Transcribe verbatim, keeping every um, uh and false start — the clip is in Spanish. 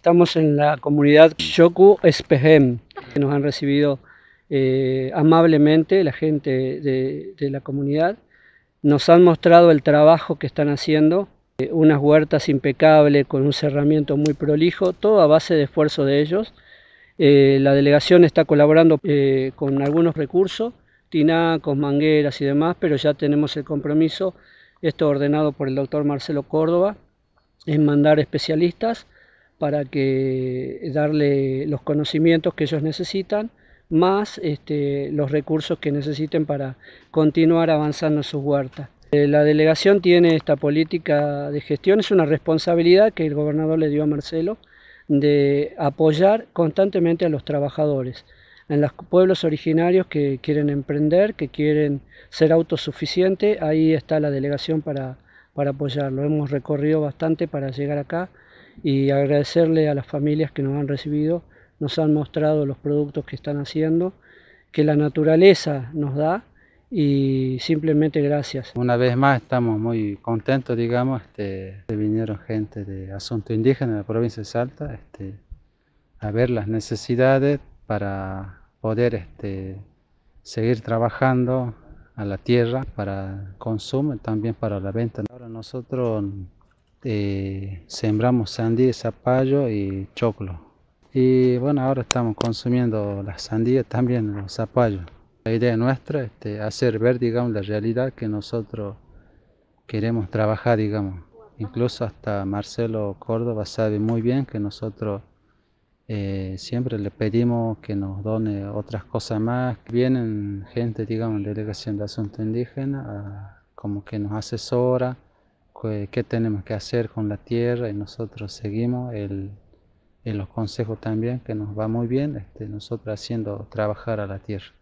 Estamos en la comunidad Yoku Espejem, que nos han recibido eh, amablemente la gente de, de la comunidad. Nos han mostrado el trabajo que están haciendo, eh, unas huertas impecables con un cerramiento muy prolijo, todo a base de esfuerzo de ellos. Eh, la delegación está colaborando eh, con algunos recursos, tinacos, mangueras y demás, pero ya tenemos el compromiso, esto ordenado por el doctor Marcelo Córdoba, en mandar especialistas para que darle los conocimientos que ellos necesitan, más este, los recursos que necesiten para continuar avanzando sus huertas. Eh, la delegación tiene esta política de gestión, es una responsabilidad que el gobernador le dio a Marcelo, de apoyar constantemente a los trabajadores, en los pueblos originarios que quieren emprender, que quieren ser autosuficientes, ahí está la delegación para, para apoyarlo. Hemos recorrido bastante para llegar acá y agradecerle a las familias que nos han recibido, nos han mostrado los productos que están haciendo, que la naturaleza nos da y simplemente gracias. Una vez más estamos muy contentos, digamos, este, vinieron gente de Asuntos Indígenas de la provincia de Salta este, a ver las necesidades para poder este, seguir trabajando a la tierra para consumo y también para la venta. Ahora nosotros Eh, sembramos sandía, zapallo y choclo. Y bueno, ahora estamos consumiendo las sandías también, los zapallos. La idea nuestra es este, hacer ver, digamos, la realidad que nosotros queremos trabajar, digamos. Incluso hasta Marcelo Córdoba sabe muy bien que nosotros eh, siempre le pedimos que nos done otras cosas más. Vienen gente, digamos, de la Delegación de Asuntos Indígenas, a, como que nos asesora, qué tenemos que hacer con la tierra, y nosotros seguimos el, el los consejos también, que nos va muy bien, este, nosotros haciendo trabajar a la tierra.